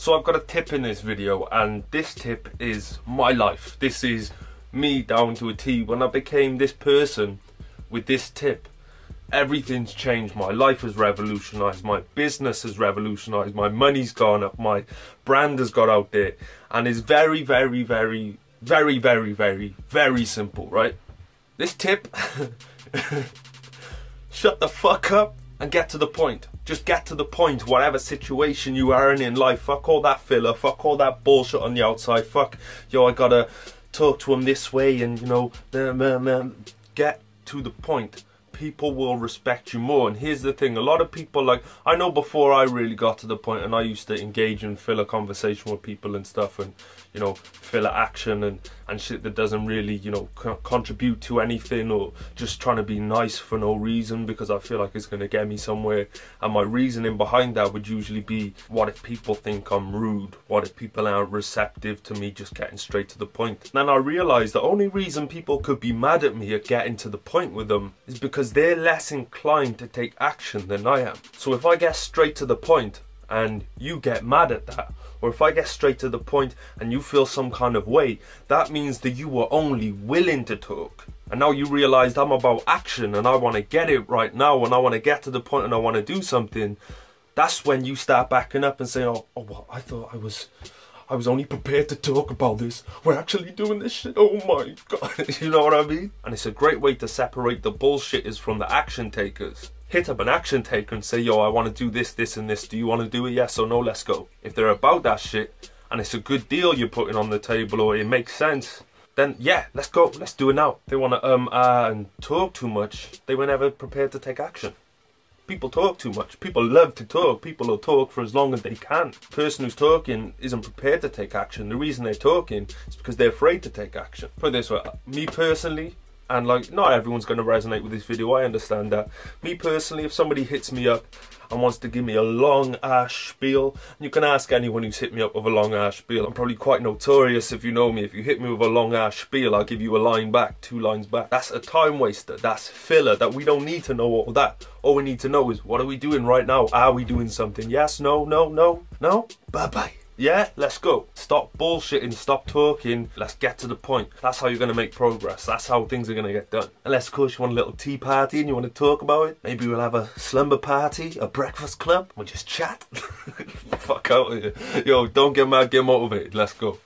So I've got a tip in this video, and this tip is my life. This is me down to a T. When I became this person with this tip, everything's changed. My life has revolutionised, my business has revolutionised, my money's gone up, my brand has got out there, and it's very, very simple, right? This tip, shut the fuck up and get to the point. Just get to the point, whatever situation you are in life. Fuck all that filler, fuck all that bullshit on the outside. Fuck, yo, I gotta talk to him this way and, you know, get to the point. People will respect you more. And here's the thing, a lot of people, like, I know before I really got to the point, and I used to engage in filler conversation with people and stuff, and, you know, filler action and shit that doesn't really, you know, contribute to anything, or just trying to be nice for no reason because I feel like it's going to get me somewhere. And my reasoning behind that would usually be, what if people think I'm rude? What if people aren't receptive to me just getting straight to the point? And then I realized the only reason people could be mad at me at getting to the point with them is because they're less inclined to take action than I am. So if I get straight to the point and you get mad at that, or if I get straight to the point and you feel some kind of way, that means that you were only willing to talk. And now you realize I'm about action and I want to get it right now and I want to get to the point and I want to do something. That's when you start backing up and saying, oh well, I thought I was only prepared to talk about this. We're actually doing this shit. Oh my God. You know what I mean? And it's a great way to separate the bullshitters from the action takers. Hit up an action taker and say, yo, I want to do this, this and this. Do you want to do it? Yes or no? Let's go. If they're about that shit and it's a good deal you're putting on the table, or it makes sense, then yeah, let's go. Let's do it now. They want to and talk too much. They were never prepared to take action. People talk too much. People love to talk. People will talk for as long as they can. The person who's talking isn't prepared to take action. The reason they're talking is because they're afraid to take action. Put it this way, me personally, and like, not everyone's going to resonate with this video, I understand that. Me personally, if somebody hits me up and wants to give me a long ass spiel, and you can ask anyone who's hit me up with a long ass spiel, I'm probably quite notorious if you know me. If you hit me with a long ass spiel, I'll give you a line back, two lines back. That's a time waster, that's filler, that we don't need to know all that. All we need to know is, what are we doing right now? Are we doing something? Yes, no, no, no, no, bye bye. Yeah, let's go. Stop bullshitting, stop talking, let's get to the point. That's how you're gonna make progress, that's how things are gonna get done. Unless of course you want a little tea party and you wanna talk about it. Maybe we'll have a slumber party, a breakfast club, we'll just chat. Fuck out of here. Yo, don't get mad, get motivated, let's go.